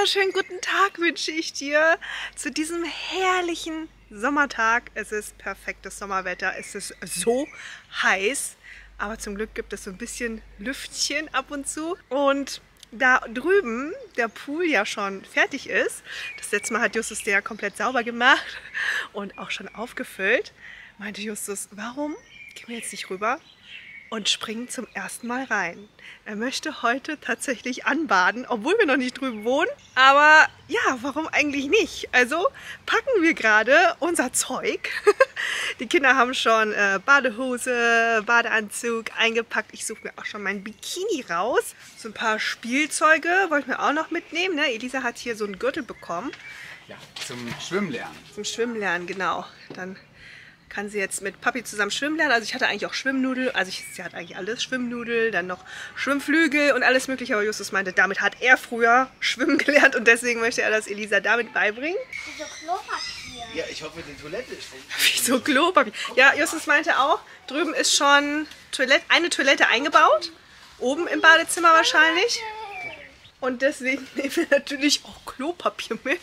wunderschönen guten Tag wünsche ich dir zu diesem herrlichen Sommertag. Es ist perfektes Sommerwetter, es ist so heiß, aber zum Glück gibt es so ein bisschen Lüftchen ab und zu. Und da drüben der Pool ja schon fertig ist, das letzte Mal hat Justus den ja komplett sauber gemacht und auch schon aufgefüllt, meinte Justus, warum gehen wir jetzt nicht rüber und springen zum ersten Mal rein. Er möchte heute tatsächlich anbaden, obwohl wir noch nicht drüben wohnen. Aber ja, warum eigentlich nicht? Also packen wir gerade unser Zeug. Die Kinder haben schon Badehose, Badeanzug eingepackt. Ich suche mir auch schon mein Bikini raus. So ein paar Spielzeuge wollte ich mir auch noch mitnehmen. Ne? Elisa hat hier so einen Gürtel bekommen. Ja, zum Schwimmen lernen. Zum Schwimmen lernen, genau. Dann kann sie jetzt mit Papi zusammen schwimmen lernen. Also ich hatte eigentlich auch Schwimmnudel, sie hat eigentlich alles, Schwimmnudel, dann noch Schwimmflügel und alles mögliche. Aber Justus meinte, damit hat er früher schwimmen gelernt und deswegen möchte er das Elisa damit beibringen. Wieso Klopapier? Ja, ich hoffe, die Toilette ist schon. Wieso Klopapier? Ja, Justus meinte auch, drüben ist schon eine Toilette eingebaut, oben im Badezimmer wahrscheinlich. Und deswegen nehmen wir natürlich auch Klopapier mit.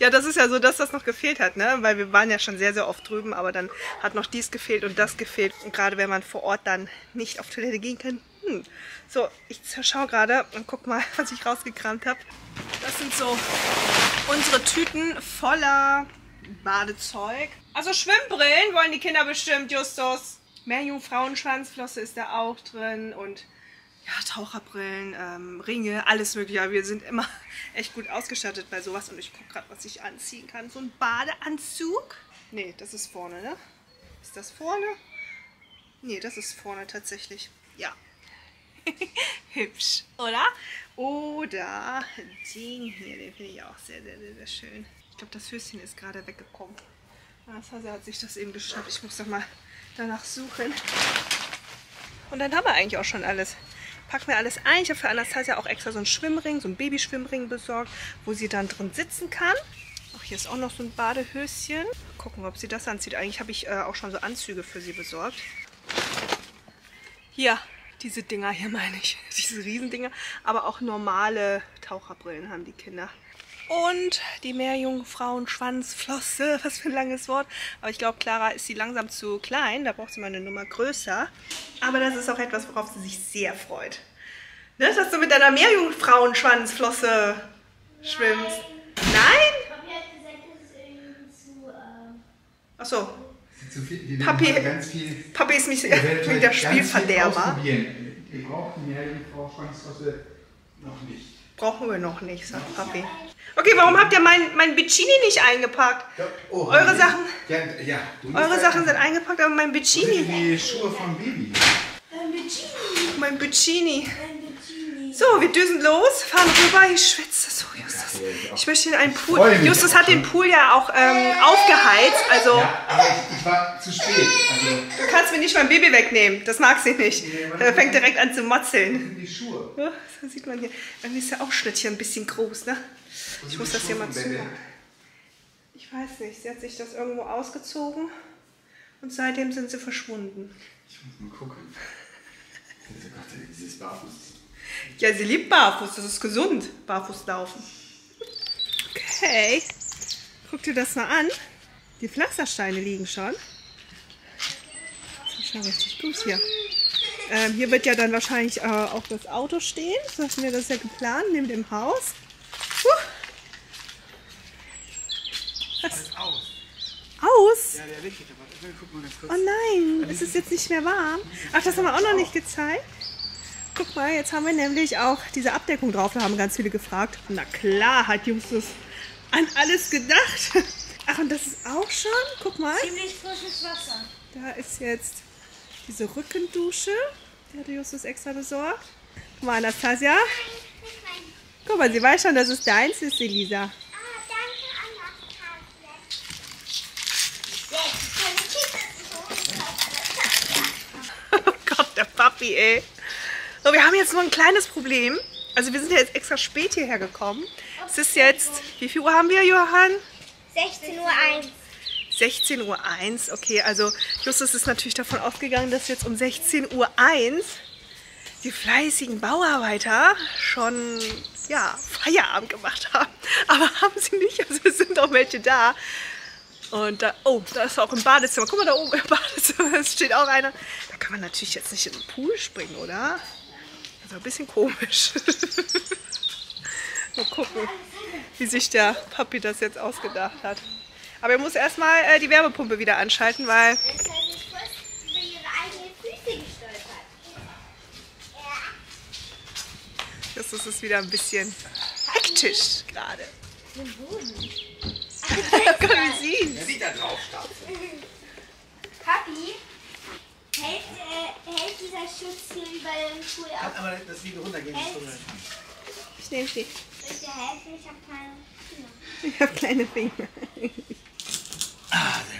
Ja, das ist ja so, dass das noch gefehlt hat, ne? Weil wir waren ja schon sehr, sehr oft drüben, aber dann hat noch dies gefehlt und das gefehlt. Und gerade wenn man vor Ort dann nicht auf Toilette gehen kann. So, ich schaue gerade und guck mal, was ich rausgekramt habe. Das sind so unsere Tüten voller Badezeug. Also Schwimmbrillen wollen die Kinder bestimmt, Justus. Meerjungfrauenschwanzflosse ist da auch drin und ja, Taucherbrillen, Ringe, alles mögliche. Wir sind immer echt gut ausgestattet bei sowas. Und ich gucke gerade, was ich anziehen kann. So ein Badeanzug. Nee, das ist vorne, ne? Ist das vorne? Nee, das ist vorne tatsächlich. Ja. Hübsch, oder? Oder den hier, den finde ich auch sehr, sehr, sehr, sehr schön. Ich glaube, das Höschen ist gerade weggekommen. Das Hase hat sich das eben geschnappt. Ich muss doch mal danach suchen. Und dann haben wir eigentlich auch schon alles. Packen wir alles ein. Ich habe für Anastasia auch extra so einen Schwimmring, so einen Babyschwimmring besorgt, wo sie dann drin sitzen kann. Auch hier ist auch noch so ein Badehöschen. Mal gucken, ob sie das anzieht. Eigentlich habe ich auch schon so Anzüge für sie besorgt. Hier, diese Dinger hier meine ich. Diese Riesendinger. Aber auch normale Taucherbrillen haben die Kinder. Und die Meerjungfrauenschwanzflosse. Was für ein langes Wort. Aber ich glaube, Clara ist sie langsam zu klein. Da braucht sie mal eine Nummer größer. Aber das ist auch etwas, worauf sie sich sehr freut. Ne, dass du mit deiner Meerjungfrauenschwanzflosse schwimmst. Nein? Papi hat gesagt, das ist irgendwie zu... Achso. Papi ist mit der Spielverderber. Wir brauchen Meerjungfrauenschwanzflosse noch nicht. Brauchen wir noch nicht, sagt Papi. Okay, warum habt ihr mein Bikini nicht eingepackt? Ja, oh, eure Sachen, ja, eure Sachen sind eingepackt, aber mein Bikini. Die Schuhe vom Baby. Mein Bikini. Mein Bikini. So, wir düsen los, fahren rüber. Ich schwitze so, Justus. Ich möchte in einen Pool. Justus hat den Pool ja auch aufgeheizt. Also, ja, aber ich war zu spät. Also, du kannst mir nicht mein Baby wegnehmen. Das mag sie nicht. Er fängt direkt an zu motzeln. Die Schuhe. Ja, das sieht man hier. Irgendwie ist der Aufschnitt hier ein bisschen groß, ne? Ich muss das hier mal zumachen. Ich weiß nicht, sie hat sich das irgendwo ausgezogen und seitdem sind sie verschwunden. Ich muss mal gucken. Sie ist barfuß. Ja, sie liebt barfuß, das ist gesund, barfuß laufen. Okay, guck dir das mal an. Die Pflastersteine liegen schon. Das ist schon richtig gut hier. Hier wird ja dann wahrscheinlich auch das Auto stehen. So hatten wir das ja geplant, neben dem Haus. Aus. Aus? Ja, der Licht, aber guck mal ganz kurz. Oh nein, es ist jetzt nicht mehr warm. Ach, das haben wir auch noch nicht gezeigt. Guck mal, jetzt haben wir nämlich auch diese Abdeckung drauf. Da haben ganz viele gefragt. Na klar, hat Justus an alles gedacht. Ach, und das ist auch schon, guck mal. Ziemlich frisches Wasser. Da ist jetzt diese Rückendusche. Die hatte Justus extra besorgt. Guck mal, Anastasia. Nein, nicht mein. Guck mal, sie weiß schon, dass es deins ist, Elisa. Papi, ey. So, wir haben jetzt nur ein kleines Problem. Also wir sind ja jetzt extra spät hierher gekommen. Es ist jetzt, wie viel Uhr haben wir, Johann? 16.01 Uhr. 16.01 Uhr, okay. Also Justus ist natürlich davon ausgegangen, dass jetzt um 16.01 Uhr die fleißigen Bauarbeiter schon Feierabend gemacht haben. Aber haben sie nicht, also es sind auch welche da. Und da, oh, da ist auch im Badezimmer. Guck mal, da oben im Badezimmer steht auch einer. Da kann man natürlich jetzt nicht in den Pool springen, oder? Das ist ein bisschen komisch. Mal gucken, wie sich der Papi das jetzt ausgedacht hat. Aber er muss erstmal die Wärmepumpe wieder anschalten, weil... Das ist es wieder ein bisschen hektisch gerade. Der sieht da drauf statt. Papi, hält dieser Schutz hier über den Pool auf? Kann aber das Video runtergehen. Ich nehme sie. Soll ich dir helfen? Ich habe kleine Finger. Ich habe kleine Finger. Sehr gut. Okay.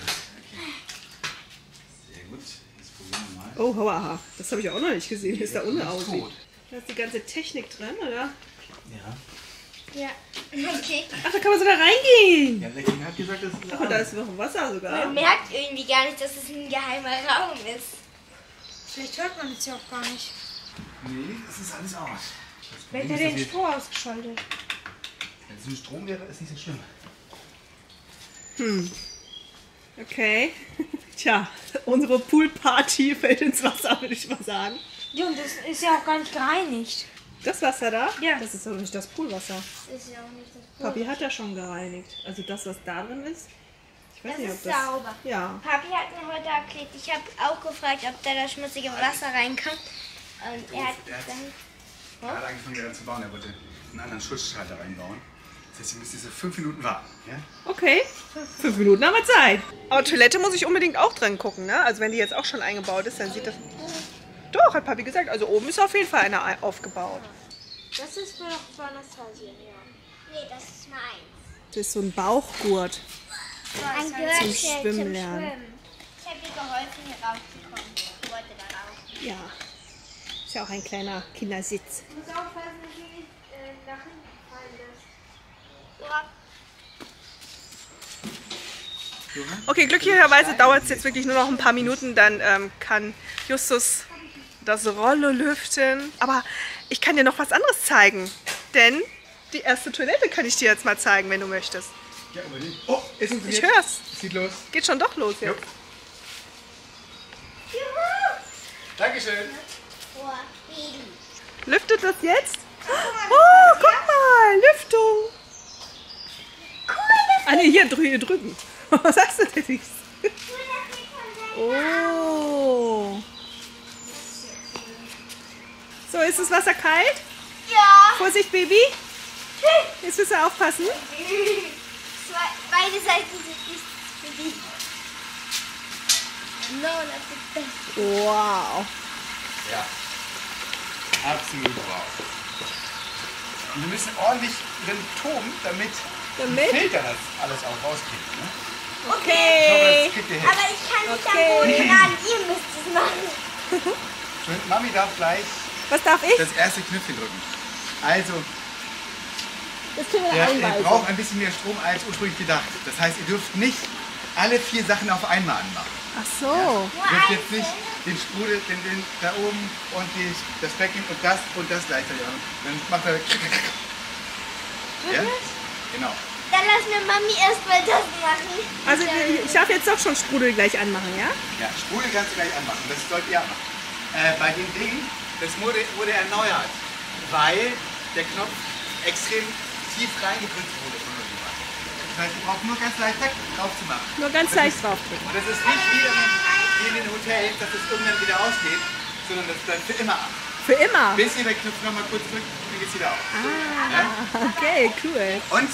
Sehr gut. Jetzt probieren wir mal. Oh, hauaha. Das habe ich auch noch nicht gesehen, wie es da unten aussieht. Da ist die ganze Technik drin, oder? Ja. Ja, okay. Ach, da kann man sogar reingehen. Ja, der King hat gesagt, das ist ein Raum. Da ist noch Wasser sogar. Man merkt irgendwie gar nicht, dass es ein geheimer Raum ist. Vielleicht hört man es ja auch gar nicht. Nee, es ist alles aus. Vielleicht hat er den Strom ausgeschaltet. Wenn es ein Strom wäre, ist nicht so schlimm. Hm. Okay. Tja, unsere Poolparty fällt ins Wasser, würde ich mal sagen. Ja, und das ist ja auch gar nicht gereinigt. Das Wasser da? Ja. Das ist doch nicht das Poolwasser. Das ist ja auch nicht das Poolwasser. Papi hat ja schon gereinigt. Also das, was da drin ist. Ich weiß nicht, ob das... Das ist sauber. Ja. Papi hat mir heute erklärt, ich habe auch gefragt, ob da das schmutzige Wasser reinkommt. Und er hat dann... Er hat angefangen wieder zu bauen, er wollte einen anderen Schutzschalter reinbauen. Das heißt, ihr müsst diese 5 Minuten warten. Ja? Okay, 5 Minuten haben wir Zeit. Aber Toilette muss ich unbedingt auch dran gucken, ne? Also wenn die jetzt auch schon eingebaut ist, dann sieht das... Doch, hat Papi gesagt. Also oben ist auf jeden Fall einer aufgebaut. Das ist wohl noch von Anastasia, ja. Nee, das ist meins. Das ist so ein Bauchgurt. Ein Gürtel zum Schwimmen. Ich habe dir geholfen, hier rauszukommen. Ich wollte da raus. Ja. Ist ja auch ein kleiner Kindersitz. Ich muss aufpassen, dass du nicht nach hinten fallen lässt. Okay, glücklicherweise dauert es jetzt wirklich nur noch ein paar Minuten. Dann kann Justus das Rollo lüften. Aber ich kann dir noch was anderes zeigen. Denn die erste Toilette kann ich dir jetzt mal zeigen, wenn du möchtest. Ja, unbedingt. Oh, es funktioniert. Ich hör's. Es geht los. Geht schon doch los jetzt. Juhu. Dankeschön. Lüftet das jetzt? Oh, guck mal, Lüftung. Cool. Ah ne, hier drücken. Was sagst du denn? Oh. So, ist das Wasser kalt? Ja. Vorsicht, Baby. Jetzt müssen wir aufpassen. Beide Seiten sind nicht bedient. No, das ist das. Wow. Ja. Absolut wow. Und wir müssen ordentlich drin toben, damit der Filter das alles auch rauskriegt. Ne? Okay. Ich hoffe, aber ich kann nicht am Boden ran, ihr müsst es machen. Und Mami darf gleich... Was darf ich? Das erste Knöpfchen drücken. Also, das können wir einweisen. Ihr braucht ein bisschen mehr Strom als ursprünglich gedacht. Das heißt, ihr dürft nicht alle 4 Sachen auf einmal anmachen. Ach so. Ja. Ihr dürft jetzt nicht den Sprudel, den da oben und das Becken und das gleichzeitig an. Dann macht er... Ja? Genau. Dann lass mir Mami erstmal das machen. Also ich darf jetzt doch schon Sprudel gleich anmachen, ja? Ja, Sprudel kannst du gleich anmachen. Das sollt ihr anmachen. Bei den Dingen... Das wurde erneuert, weil der Knopf extrem tief reingedrückt wurde von uns. Das heißt, ihr braucht nur ganz leicht drauf zu machen. Nur ganz leicht drauf drücken. Und das ist nicht wie in den Hotels, dass es irgendwann wieder ausgeht, sondern das bleibt für immer an. Für immer? Bis ihr den Knopf nochmal kurz drückt, dann geht es wieder auf. Ah, ja? Okay, cool. Und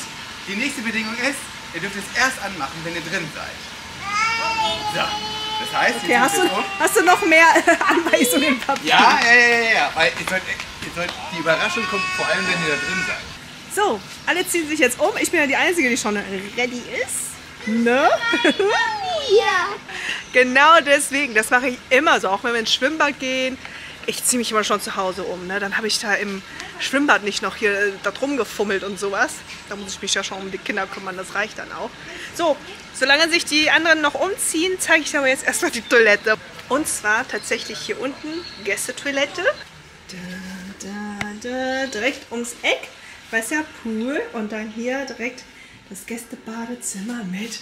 die nächste Bedingung ist, ihr dürft es erst anmachen, wenn ihr drin seid. So. Das heißt, okay, hast du noch mehr Anweisungen, Papi? Ja. Weil ihr sollt, die Überraschung kommt vor allem, wenn ihr da drin seid. So, alle ziehen sich jetzt um. Ich bin ja die Einzige, die schon ready ist. Ne? Ja. Genau deswegen. Das mache ich immer so. Auch wenn wir ins Schwimmbad gehen. Ich ziehe mich immer schon zu Hause um. Ne? Dann habe ich da im Schwimmbad nicht noch hier da drum gefummelt und sowas. Da muss ich mich ja schon um die Kinder kümmern. Das reicht dann auch. So, solange sich die anderen noch umziehen, zeige ich aber jetzt erstmal die Toilette. Und zwar tatsächlich hier unten Gästetoilette. Direkt ums Eck, Wasserpool und dann hier direkt das Gästebadezimmer mit.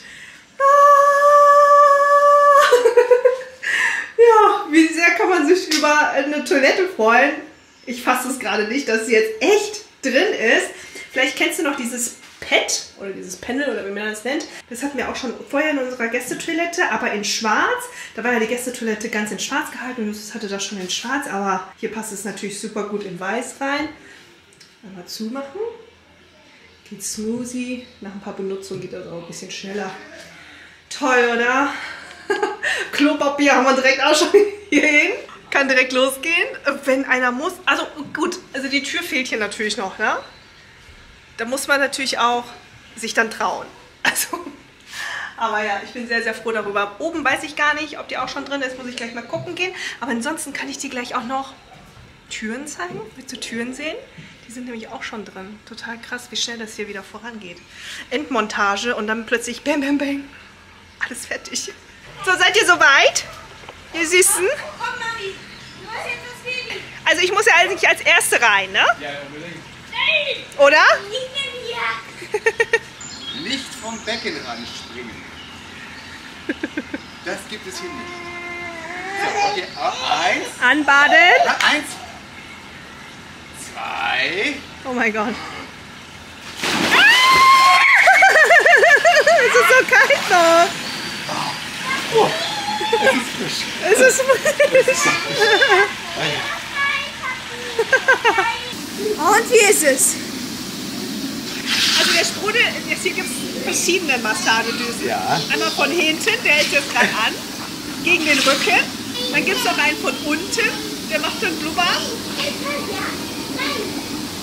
Ja, wie sehr kann man sich über eine Toilette freuen? Ich fasse es gerade nicht, dass sie jetzt echt drin ist. Vielleicht kennst du noch dieses Pad oder dieses Panel oder wie man das nennt. Das hatten wir auch schon vorher in unserer Gästetoilette, aber in schwarz. Da war ja die Gästetoilette ganz in schwarz gehalten und das hatte das schon in schwarz, aber hier passt es natürlich super gut in weiß rein. Einmal zumachen. Geht smoothie. Nach ein paar Benutzungen geht das auch ein bisschen schneller. Toll, oder? Klopapier haben wir direkt auch schon hierhin. Kann direkt losgehen, wenn einer muss. Also gut, also die Tür fehlt hier natürlich noch, ne? Da muss man natürlich auch sich dann trauen. Also, aber ja, ich bin sehr, sehr froh darüber. Oben weiß ich gar nicht, ob die auch schon drin ist. Muss ich gleich mal gucken gehen. Aber ansonsten kann ich dir gleich auch noch Türen zeigen. Willst du Türen sehen? Die sind nämlich auch schon drin. Total krass, wie schnell das hier wieder vorangeht. Endmontage und dann plötzlich bam, bam, bam. Alles fertig. So, seid ihr soweit? Ihr Süßen? Komm, Mami. Du hast jetzt das Baby. Also ich muss ja eigentlich als Erste rein, ne? Ja, unbedingt. Oder? Nicht vom Beckenrand springen. Das gibt es hier nicht. So, okay, eins. Anbaden. Eins. Zwei. Oh mein Gott. Ah! Es ist so kalt noch. Oh, es ist frisch. Es ist frisch. Und wie ist es? Also der Sprudel, hier gibt es verschiedene Massagedüsen. Ja. Einmal von hinten, der ist jetzt gerade an, gegen den Rücken. Dann gibt es noch einen von unten, der macht dann Blubber.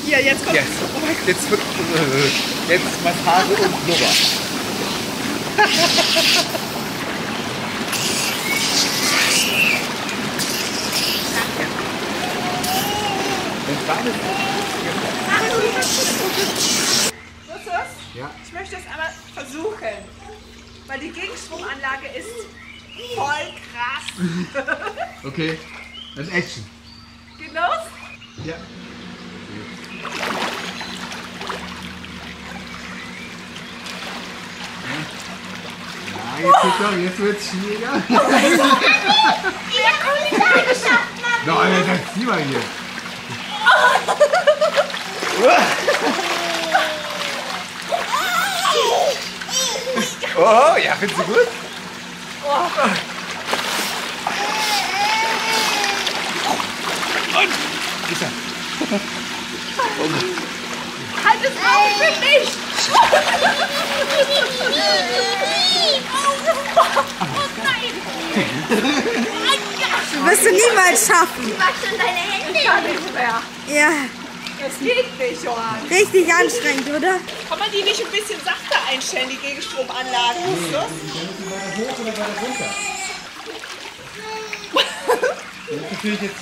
Hier, jetzt kommt... Yes. Oh mein Gott. Jetzt Massage und Blubber. Justus, ja. Ich möchte es aber versuchen, weil die Gegenstromanlage ist voll krass. Okay, das ist Action. Geht los? Ja. Ja, jetzt wird's schwieriger. Ihr habt es geschafft, Mami. Nein, das ist lieber hier. Oh, ja, findest du gut? Und? Halt es auf für mich! Oh nein! Das wirst du niemals schaffen. Du machst schon deine Hände. Ich kann nicht mehr. Ja. Das geht nicht, Johann. Richtig anstrengend, oder? Kann man die nicht ein bisschen sachter einstellen, die Gegenstromanlagen? Nee, dann müssen wir weiter hoch oder weiter runter. Das ist natürlich jetzt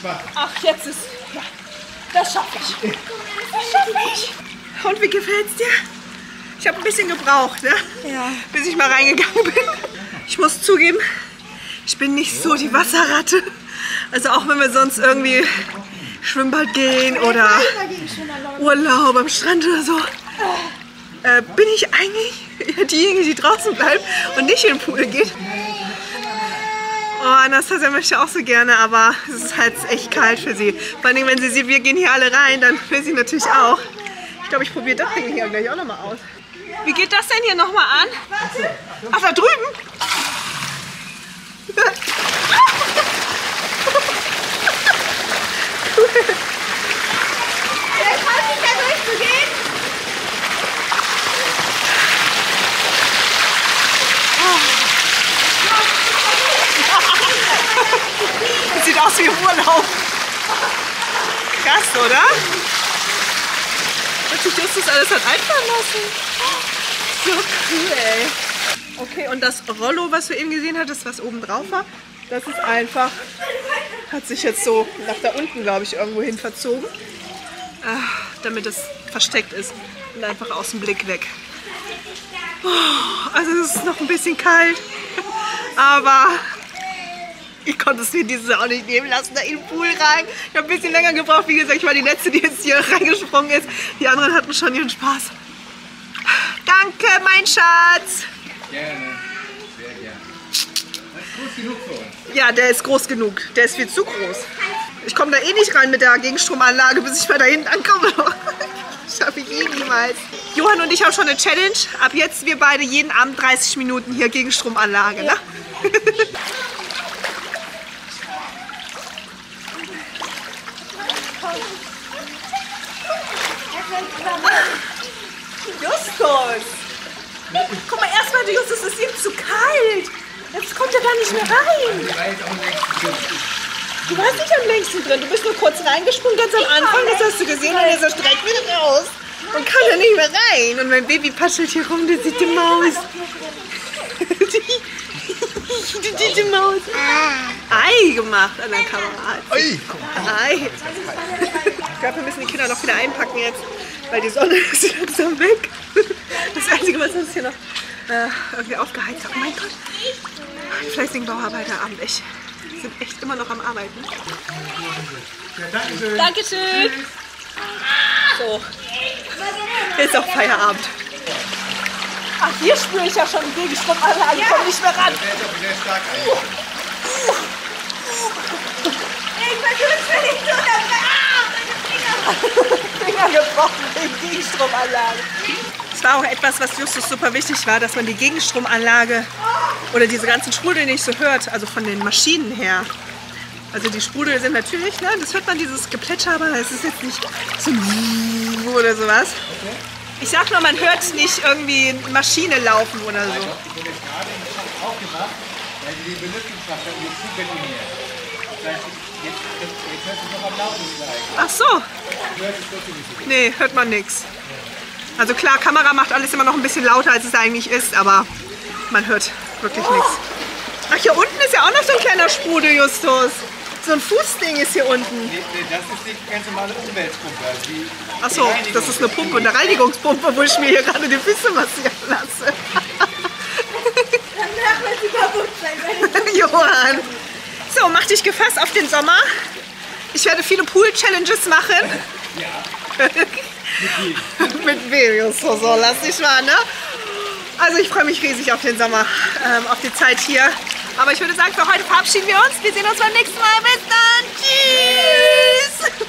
schwach. Ach, jetzt ist... Ja, das schaffe ich. Das schaffe ich. Und wie gefällt's dir? Ich habe ein bisschen gebraucht, ne? Ja. Bis ich mal reingegangen bin. Ich muss zugeben, ich bin nicht so die Wasserratte. Also auch wenn wir sonst irgendwie Schwimmbad gehen oder Urlaub am Strand oder so, bin ich eigentlich diejenige, die draußen bleibt und nicht in den Pool geht. Oh, Anastasia möchte auch so gerne, aber es ist halt echt kalt für sie. Vor allem, wenn sie sieht, wir gehen hier alle rein, dann will sie natürlich auch. Ich glaube, ich probiere das Ding hier gleich auch nochmal aus. Wie geht das denn hier nochmal an? Ach, da drüben? Das sieht aus wie Urlaub. Krass, oder? Hat sich Justus alles hat einfallen lassen. So cool, ey. Okay, und das Rollo, was wir eben gesehen hatten, das was oben drauf war, das ist einfach, hat sich jetzt so nach da unten, glaube ich, irgendwo hin verzogen, damit es versteckt ist und einfach aus dem Blick weg. Also es ist noch ein bisschen kalt, aber... Ich konnte es mir dieses Jahr auch nicht nehmen lassen, da in den Pool rein. Ich habe ein bisschen länger gebraucht, wie gesagt, ich war die Letzte, die jetzt hier reingesprungen ist. Die anderen hatten schon ihren Spaß. Danke, mein Schatz! Gerne, sehr gerne. Das ist groß genug für uns. Ja, der ist groß genug. Der ist viel zu groß. Ich komme da eh nicht rein mit der Gegenstromanlage, bis ich mal da hinten ankomme. Das schaffe ich eh niemals. Johann und ich haben schon eine Challenge. Ab jetzt wir beide jeden Abend 30 Minuten hier Gegenstromanlage. Ne? Justus! Guck mal, erstmal, Justus, es ist ihm zu kalt. Jetzt kommt er da nicht mehr rein. Du warst nicht am längsten drin. Du bist nur kurz reingesprungen, ganz am Anfang. Das hast du gesehen und er so direkt wieder raus. Und kann da nicht mehr rein. Und mein Baby paschelt hier rum, der sieht die Maus. Die Maus. Ei gemacht an der Kamera. Ei. Ich glaube, wir müssen die Kinder noch wieder einpacken jetzt, weil die Sonne ist langsam weg. Das Einzige, was uns hier noch irgendwie aufgeheizt hat. Oh mein Gott. Die fleißigen Bauarbeiter am Weg. Die sind echt immer noch am Arbeiten. Ja, danke. Dankeschön. So. Ist auch Feierabend. Ach, hier spüre ich ja schon den Gegenstrom an. Ich komme nicht mehr ran. Irgendwann wird mir nicht so dabei. Finger gebrochen wegen Gegenstromanlage. Es war auch etwas, was Justus super wichtig war, dass man die Gegenstromanlage oder diese ganzen Sprudel nicht so hört, also von den Maschinen her. Also die Sprudel sind natürlich, ne, das hört man dieses Geplätscher, aber es ist jetzt nicht so oder sowas. Ich sag nur, man hört nicht irgendwie Maschine laufen oder so. Ich habe gerade in den Schacht aufgemacht, weil die Belüftungswasser nicht zu betonieren. Jetzt hört es noch am lautesten eigentlich. Ach so. Nee, hört man nichts. Also klar, Kamera macht alles immer noch ein bisschen lauter, als es eigentlich ist, aber man hört wirklich nichts. Ach, hier unten ist ja auch noch so ein kleiner Sprudel, Justus. So ein Fußding ist hier unten. Nee, das ist nicht eine ganz normale Umweltpumpe. Ach so, das ist eine Pumpe, eine Reinigungspumpe, wo ich mir hier gerade die Füße massieren lasse. Danach wird sie kaputt sein. Johann. So, mach dich gefasst auf den Sommer. Ich werde viele Pool-Challenges machen. Ja. Mit Videos, so lass dich mal, ne? Also ich freue mich riesig auf den Sommer, auf die Zeit hier. Aber ich würde sagen, für heute verabschieden wir uns. Wir sehen uns beim nächsten Mal. Bis dann. Tschüss.